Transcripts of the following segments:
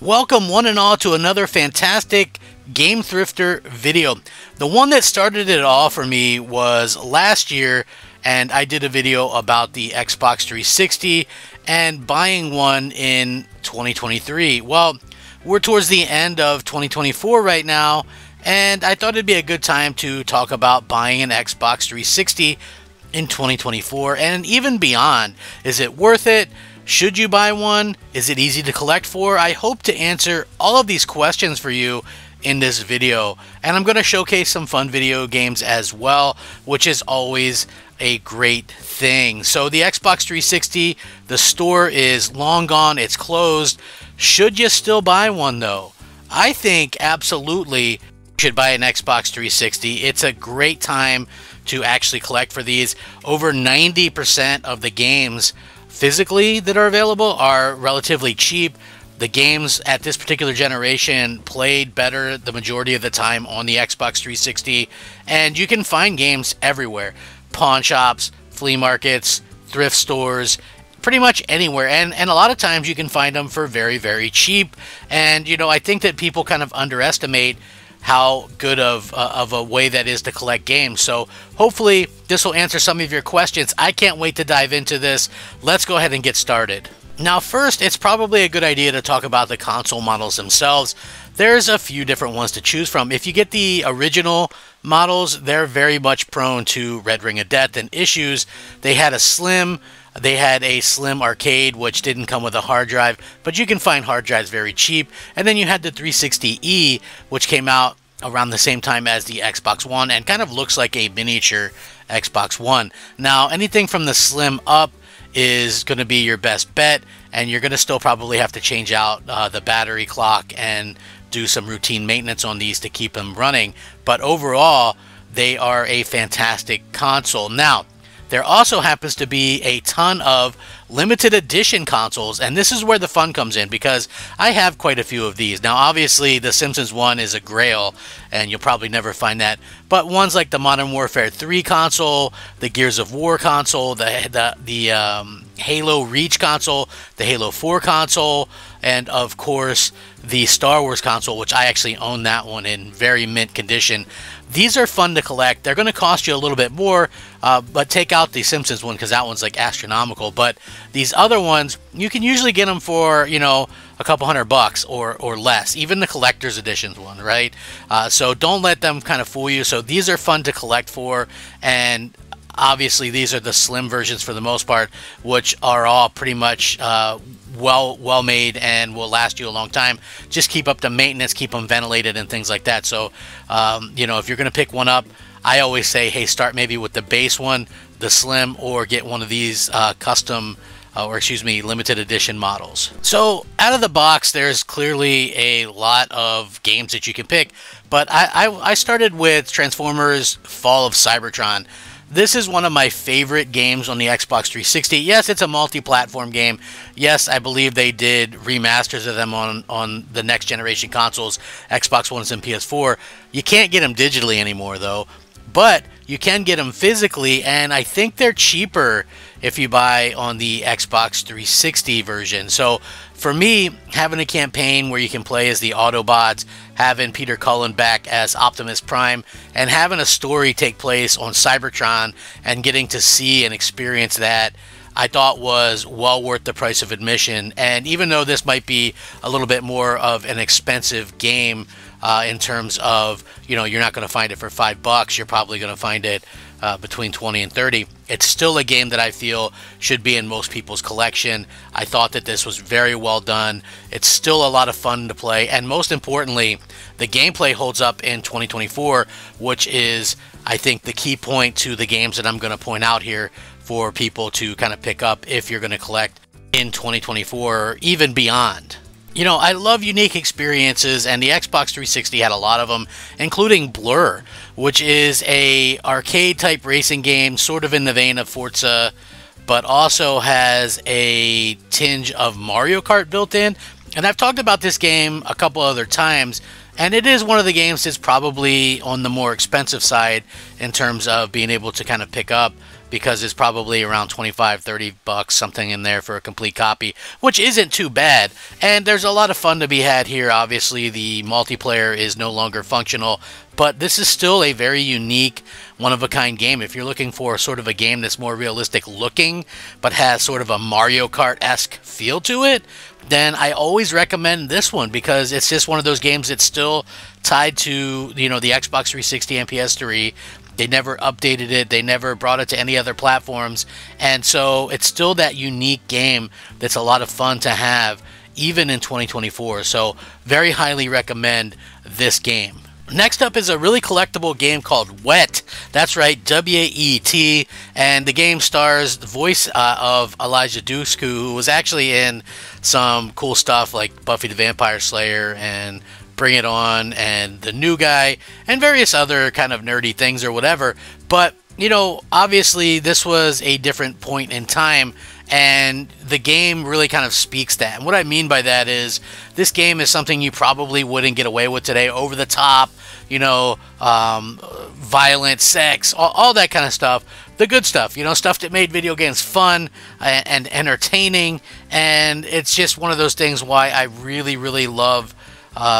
Welcome one and all to another fantastic Game Thrifter video. The one that started it all for me was last year, and I did a video about the Xbox 360 and buying one in 2023. Well, we're towards the end of 2024 right now, and I thought it'd be a good time to talk about buying an Xbox 360 in 2024 and even beyond. Is it worth it? Should you buy one? Is it easy to collect for? I hope to answer all of these questions for you in this video. And I'm going to showcase some fun video games as well, which is always a great thing. So the Xbox 360, the store is long gone, it's closed. Should you still buy one though? I think absolutely you should buy an Xbox 360. It's a great time to actually collect for these. Over 90% of the games physically that are available are relatively cheap. The games at this particular generation played better the majority of the time on the Xbox 360, and you can find games everywhere. Pawn shops, flea markets, thrift stores, pretty much anywhere, and a lot of times you can find them for very, very cheap. And you know, I think that people kind of underestimate how good of a way that is to collect games. So hopefully this will answer some of your questions. I can't wait to dive into this. Let's go ahead and get started. Now first, it's probably a good idea to talk about the console models themselves. There's a few different ones to choose from. If you get the original models, they're very much prone to Red Ring of Death and issues. They had a slim arcade, which didn't come with a hard drive, but you can find hard drives very cheap. And then you had the 360e, which came out around the same time as the Xbox One and kind of looks like a miniature Xbox One. Now, anything from the slim up is going to be your best bet, and you're going to still probably have to change out the battery clock and do some routine maintenance on these to keep them running. But overall, they are a fantastic console. Now, there also happens to be a ton of limited edition consoles, and this is where the fun comes in, because I have quite a few of these. Now, obviously, the Simpsons one is a grail, and you'll probably never find that. But ones like the Modern Warfare 3 console, the Gears of War console, the Halo Reach console, the Halo 4 console, and of course the Star Wars console, which I actually own that one in very mint condition. These are fun to collect. They're going to cost you a little bit more, but take out the Simpsons one because that one's like astronomical. But these other ones, you can usually get them for, you know, a couple $100 or less, even the collector's editions one, right? So don't let them kind of fool you. So these are fun to collect for, and obviously these are the slim versions for the most part, which are all pretty much well made and will last you a long time. Just keep up the maintenance, keep them ventilated and things like that. So you know, if you're going to pick one up, I always say, hey, start maybe with the base one, the slim, or get one of these limited edition models. So out of the box, there's clearly a lot of games that you can pick, but I started with Transformers: Fall of Cybertron. This is one of my favorite games on the Xbox 360. Yes, it's a multi-platform game. Yes, I believe they did remasters of them on the next generation consoles, Xbox One and PS4. You can't get them digitally anymore, though. But you can get them physically, and I think they're cheaper if you buy on the Xbox 360 version. So for me, having a campaign where you can play as the Autobots, having Peter Cullen back as Optimus Prime, and having a story take place on Cybertron and getting to see and experience that, I thought was well worth the price of admission. And even though this might be a little bit more of an expensive game, in terms of, you know, you're not going to find it for $5, you're probably going to find it between 20 and 30. It's still a game that I feel should be in most people's collection. I thought that this was very well done. It's still a lot of fun to play, and most importantly, the gameplay holds up in 2024, which is, I think, the key point to the games that I'm going to point out here for people to kind of pick up if you're going to collect in 2024 or even beyond. You know, I love unique experiences, and the Xbox 360 had a lot of them, including Blur, which is a arcade-type racing game, sort of in the vein of Forza, but also has a tinge of Mario Kart built in. And I've talked about this game a couple other times, and it is one of the games that's probably on the more expensive side in terms of being able to kind of pick up because it's probably around $25-$30, something in there for a complete copy, which isn't too bad. And there's a lot of fun to be had here. Obviously, the multiplayer is no longer functional, but this is still a very unique, one-of-a-kind game. If you're looking for sort of a game that's more realistic looking, but has sort of a Mario Kart-esque feel to it, then I always recommend this one, because it's just one of those games that's still tied to, you know, the Xbox 360 and PS3. They never updated it. They never brought it to any other platforms. And so it's still that unique game that's a lot of fun to have, even in 2024. So very highly recommend this game. Next up is a really collectible game called Wet. That's right, W-E-T. And the game stars the voice of Eliza Dushku, who was actually in some cool stuff like Buffy the Vampire Slayer and Bring It On and The New Guy and various other kind of nerdy things or whatever. But, you know, obviously this was a different point in time, and the game really kind of speaks that. And what I mean by that is this game is something you probably wouldn't get away with today. Over the top, you know, violent sex, all that kind of stuff. The good stuff, you know, stuff that made video games fun and entertaining. And it's just one of those things why I really, really love,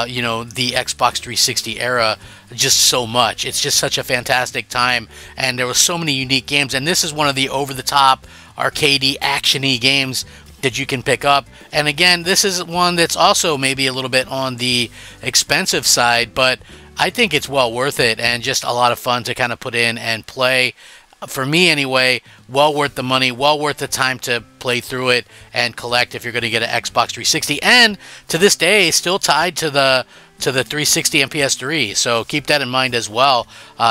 you know, the Xbox 360 era just so much. It's just such a fantastic time, and there were so many unique games, and this is one of the over-the-top, arcadey, actiony games that you can pick up. And again, this is one that's also maybe a little bit on the expensive side, but I think it's well worth it and just a lot of fun to kind of put in and play. For me anyway, well worth the money, well worth the time to play through it and collect if you're going to get an Xbox 360. And to this day, still tied to the 360 and PS3. So keep that in mind as well.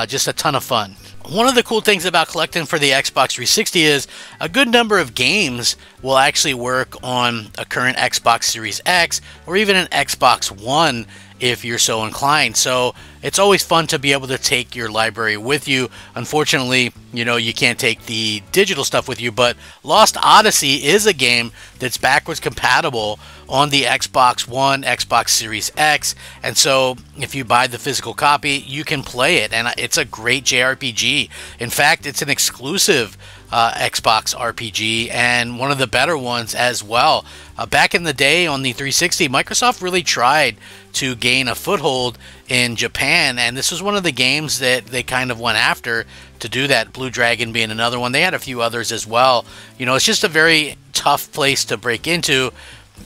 Just a ton of fun. One of the cool things about collecting for the Xbox 360 is a good number of games will actually work on a current Xbox Series X or even an Xbox One if you're so inclined. So it's always fun to be able to take your library with you. Unfortunately, you know, you can't take the digital stuff with you, but Lost Odyssey is a game that's backwards compatible on the Xbox One, Xbox Series X, and so if you buy the physical copy, you can play it, and it's a great JRPG. In fact, it's an exclusive Xbox RPG, and one of the better ones as well. Back in the day on the 360, Microsoft really tried to gain a foothold in Japan, and this was one of the games that they kind of went after to do that, Blue Dragon being another one. They had a few others as well. You know, it's just a very tough place to break into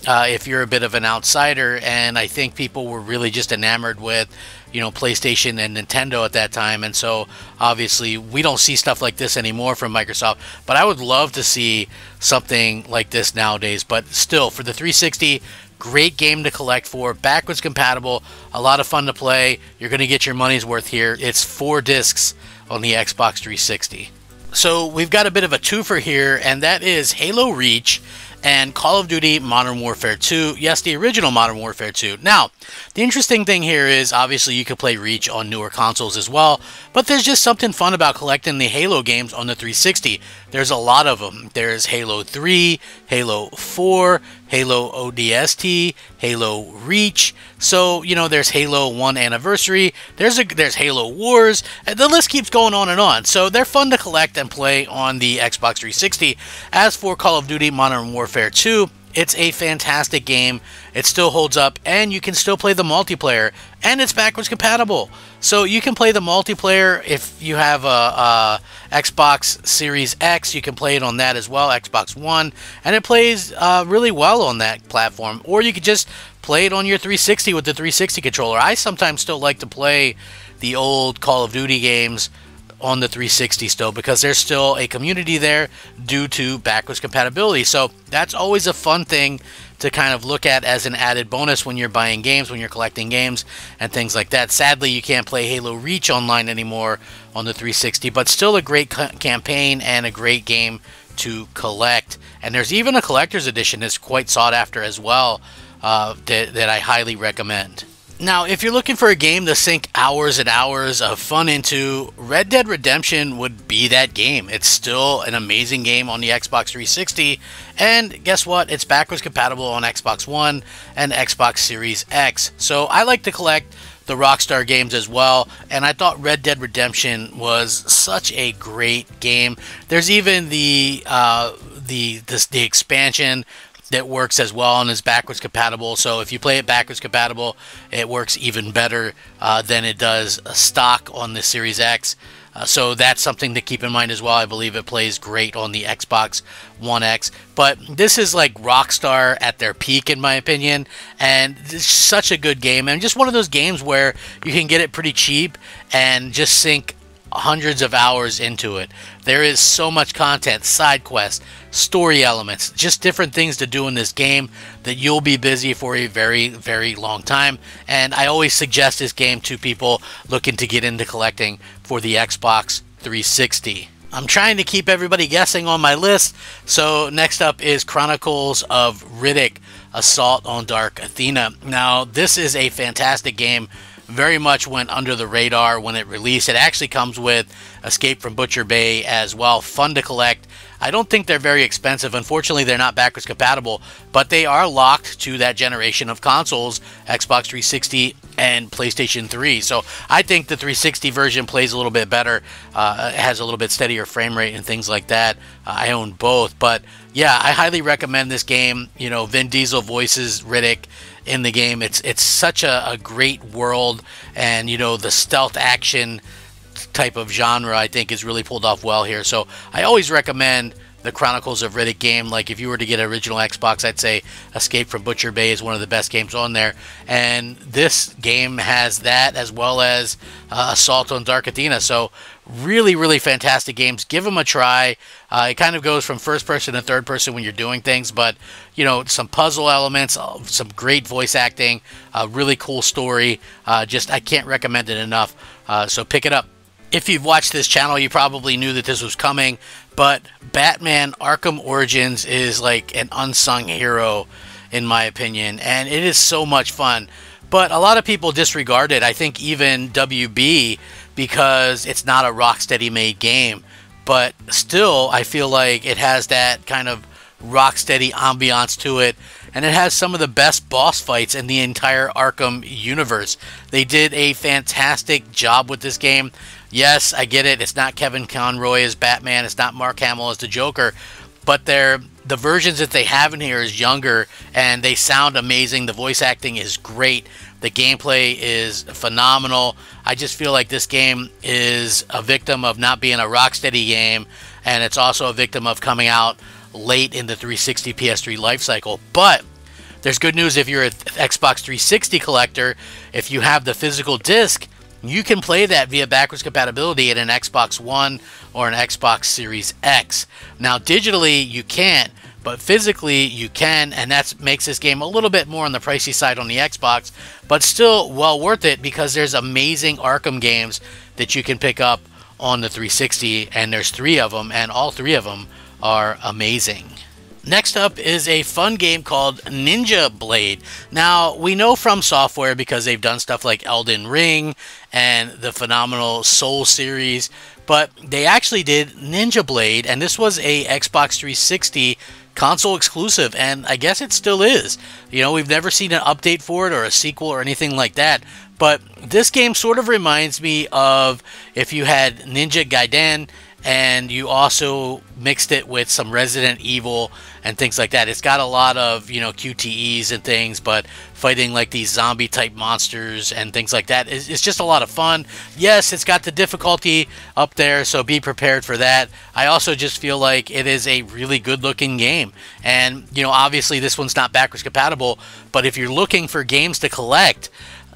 if you're a bit of an outsider, and I think people were really just enamored with, you know, PlayStation and Nintendo at that time, and so obviously we don't see stuff like this anymore from Microsoft, but I would love to see something like this nowadays. But still, for the 360, great game to collect for, backwards compatible, a lot of fun to play. You're going to get your money's worth here. It's 4 discs on the Xbox 360. So we've got a bit of a twofer here, and that is Halo Reach and Call of Duty Modern Warfare 2. Yes, the original Modern Warfare 2. Now, the interesting thing here is, obviously, you could play Reach on newer consoles as well, but there's just something fun about collecting the Halo games on the 360. There's a lot of them. There's Halo 3, Halo 4, Halo ODST, Halo Reach. So, you know, there's Halo 1 Anniversary, there's Halo Wars, and the list keeps going on and on. So they're fun to collect and play on the Xbox 360. As for Call of Duty Modern Warfare 2, it's a fantastic game. It still holds up, and you can still play the multiplayer, and it's backwards compatible. So you can play the multiplayer if you have a Xbox Series X. You can play it on that as well, Xbox One, and it plays really well on that platform. Or you could just play it on your 360 with the 360 controller. I sometimes still like to play the old Call of Duty games on the 360 still, because there's still a community there due to backwards compatibility. So that's always a fun thing to kind of look at as an added bonus when you're buying games, when you're collecting games and things like that. Sadly, you can't play Halo Reach online anymore on the 360, but still a great campaign and a great game to collect. And there's even a collector's edition that's quite sought after as well, that I highly recommend. Now, if you're looking for a game to sink hours and hours of fun into, Red Dead Redemption would be that game. It's still an amazing game on the Xbox 360, and guess what? It's backwards compatible on Xbox One and Xbox Series X. So I like to collect the Rockstar games as well, and I thought Red Dead Redemption was such a great game. There's even the expansion that works as well and is backwards compatible, so if you play it backwards compatible, it works even better than it does stock on the Series X. So that's something to keep in mind as well. I believe it plays great on the Xbox One X. But this is like Rockstar at their peak, in my opinion. And it's such a good game. And just one of those games where you can get it pretty cheap and just sink hundreds of hours into it. There is so much content, side quests, story elements, just different things to do in this game that you'll be busy for a very, very long time. And I always suggest this game to people looking to get into collecting for the Xbox 360. I'm trying to keep everybody guessing on my list. So next up is Chronicles of Riddick: Assault on Dark Athena. Now, this is a fantastic game. Very much went under the radar when it released. It actually comes with Escape from Butcher Bay as well. Fun to collect. I don't think they're very expensive. Unfortunately, they're not backwards compatible, but they are locked to that generation of consoles, Xbox 360 and PlayStation 3. So I think the 360 version plays a little bit better. It has a little bit steadier frame rate and things like that. I own both, but yeah, I highly recommend this game. You know, Vin Diesel voices Riddick in the game. It's such a great world, and you know, the stealth action type of genre I think is really pulled off well here. So I always recommend the Chronicles of Riddick game. Like, if you were to get an original Xbox, I'd say Escape from Butcher Bay is one of the best games on there, and this game has that as well as Assault on Dark Athena. So really, really fantastic games. Give them a try. It kind of goes from first person to third person when you're doing things, but you know, some puzzle elements, some great voice acting, a really cool story. Just I can't recommend it enough. So pick it up. If you've watched this channel, you probably knew that this was coming, but Batman Arkham Origins is like an unsung hero, in my opinion, and it is so much fun. But a lot of people disregard it. I think even WB, because it's not a Rocksteady made game. But still, I feel like it has that kind of Rocksteady ambiance to it. And it has some of the best boss fights in the entire Arkham universe. They did a fantastic job with this game. Yes, I get it. It's not Kevin Conroy as Batman. It's not Mark Hamill as the Joker. But the versions that they have in here is younger, and they sound amazing. The voice acting is great. The gameplay is phenomenal. I just feel like this game is a victim of not being a Rocksteady game, and it's also a victim of coming out late in the 360 PS3 lifecycle. But there's good news if you're an Xbox 360 collector. If you have the physical disc, you can play that via backwards compatibility in an Xbox One or an Xbox Series X. Now, digitally, you can't, but physically, you can, and that makes this game a little bit more on the pricey side on the Xbox, but still well worth it because there's amazing Arkham games that you can pick up on the 360, and there's three of them, and all three of them are amazing. Next up is a fun game called Ninja Blade. Now, we know From Software because they've done stuff like Elden Ring and the phenomenal Soul series, but they actually did Ninja Blade, and this was a Xbox 360 console exclusive, and I guess it still is. You know, we've never seen an update for it or a sequel or anything like that, but this game sort of reminds me of if you had Ninja Gaiden and you also mixed it with some Resident Evil and things like that. It's got a lot of, you know, QTEs and things, but fighting like these zombie type monsters and things like that, it's just a lot of fun. Yes, it's got the difficulty up there, so be prepared for that. I also just feel like it is a really good looking game, and you know, obviously this one's not backwards compatible, but if you're looking for games to collect,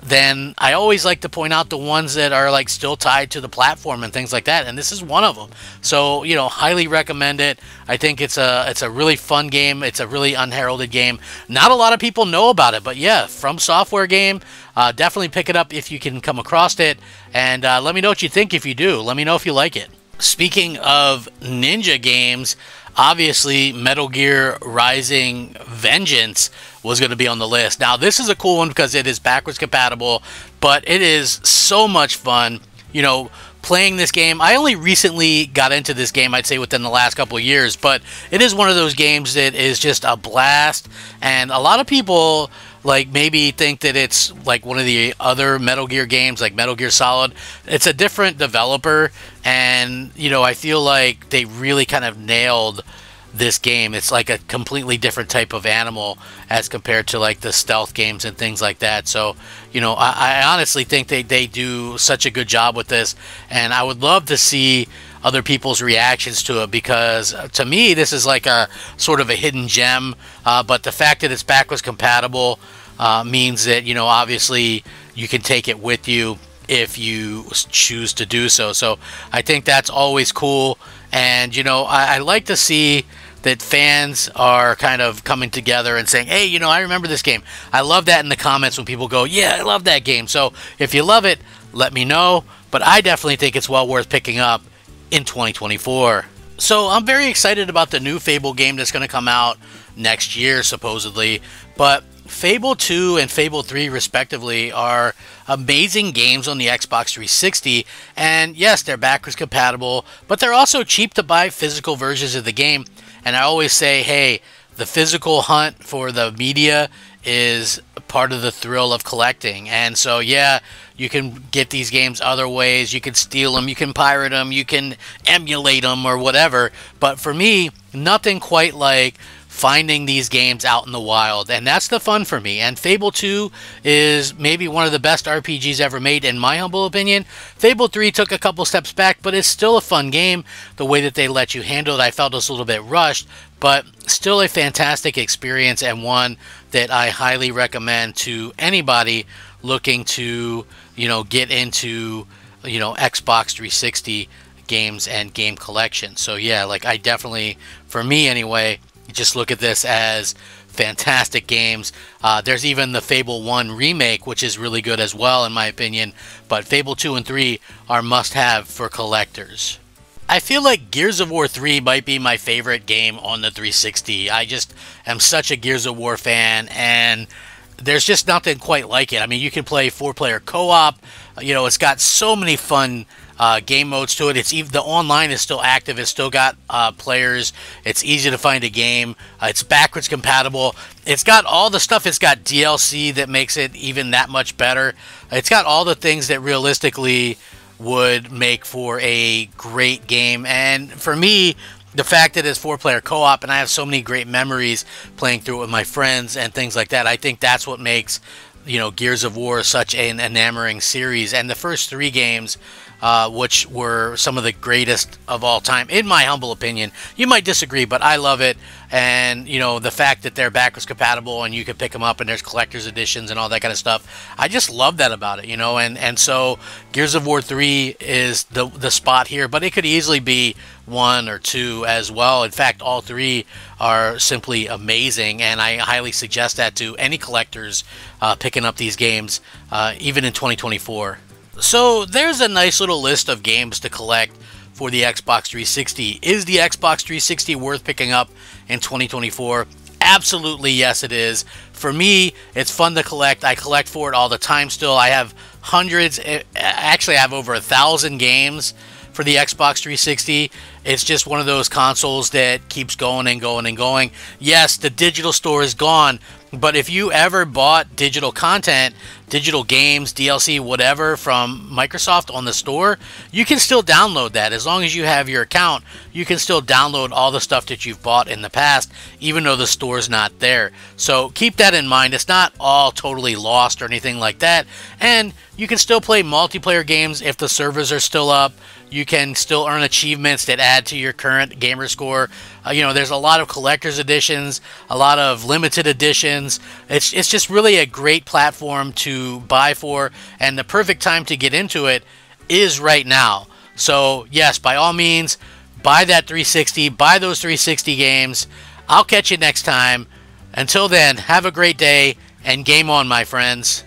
then I always like to point out the ones that are like still tied to the platform and things like that, and this is one of them. So, you know, highly recommend it. I think it's a really fun game. It's a really unheralded game. Not a lot of people know about it, but yeah, From Software game. Definitely pick it up if you can come across it, and let me know what you think if you do. Let me know if you like it. Speaking of ninja games, obviously Metal Gear Rising Vengeance was going to be on the list. Now, this is a cool one because it is backwards compatible, but it is so much fun, you know, playing this game. I only recently got into this game, I'd say within the last couple of years, but it is one of those games that is just a blast, and a lot of people like maybe think that it's like one of the other Metal Gear games, like Metal Gear Solid. It's a different developer, and you know, I feel like they really kind of nailed this game. It's like a completely different type of animal as compared to like the stealth games and things like that. So, you know, I honestly think they do such a good job with this, and I would love to see other people's reactions to it, because to me this is like a sort of a hidden gem, but the fact that it's backwards compatible means that, you know, obviously you can take it with you if you choose to do so. So I think that's always cool, and you know, I like to see that fans are kind of coming together and saying, hey, you know, I remember this game. I love that in the comments when people go, yeah, I love that game. So if you love it, let me know, but I definitely think it's well worth picking up in 2024. So I'm very excited about the new Fable game that's going to come out next year, supposedly, but Fable 2 and Fable 3 respectively are amazing games on the Xbox 360, and yes, they're backwards compatible, but they're also cheap to buy physical versions of the game. And I always say, hey, the physical hunt for the media is part of the thrill of collecting. And so yeah, you can get these games other ways, you can steal them, you can pirate them, you can emulate them or whatever, but for me, nothing quite like finding these games out in the wild, and that's the fun for me. And Fable 2 is maybe one of the best RPGs ever made, in my humble opinion. Fable 3 took a couple steps back, but it's still a fun game. The way that they let you handle it, I felt was a little bit rushed, but still a fantastic experience, and one that I highly recommend to anybody looking to, you know, get into, you know, Xbox 360 games and game collection. So yeah, like I definitely, for me anyway, just look at this as fantastic games. There's even the Fable 1 remake, which is really good as well, in my opinion. But Fable 2 and 3 are must-have for collectors. I feel like Gears of War 3 might be my favorite game on the 360. I just am such a Gears of War fan, and there's just nothing quite like it. I mean, you can play 4-player co-op. You know, it's got so many fun game modes to it. It's even, the online is still active. It's still got players. It's easy to find a game. It's backwards compatible. It's got all the stuff. It's got DLC that makes it even that much better. It's got all the things that realistically would make for a great game. And for me, the fact that it's 4-player co-op, and I have so many great memories playing through it with my friends and things like that, I think that's what makes, you know, Gears of War such an enamoring series. And the first 3 games, which were some of the greatest of all time, in my humble opinion. You might disagree, but I love it. And, you know, the fact that they're backwards compatible and you can pick them up and there's collector's editions and all that kind of stuff, I just love that about it, you know. And so Gears of War 3 is the spot here, but it could easily be 1 or 2 as well. In fact, all 3 are simply amazing, and I highly suggest that to any collectors picking up these games, even in 2024. So there's a nice little list of games to collect for the Xbox 360. Is the Xbox 360 worth picking up in 2024? Absolutely, yes, it is. For me, it's fun to collect. I collect for it all the time still. I have hundreds, actually I have over 1,000 games for the Xbox 360. It's just one of those consoles that keeps going and going and going. Yes, the digital store is gone, but if you ever bought digital content, digital games, DLC, whatever from Microsoft on the store, you can still download that. As long as you have your account, you can still download all the stuff that you've bought in the past, even though the store's not there. So keep that in mind. It's not all totally lost or anything like that. And you can still play multiplayer games if the servers are still up. You can still earn achievements that add to your current gamer score. You know, there's a lot of collector's editions, a lot of limited editions. It's just really a great platform to buy for, and the perfect time to get into it is right now. So yes, by all means, buy that 360, buy those 360 games. I'll catch you next time. Until then, have a great day, and game on, my friends.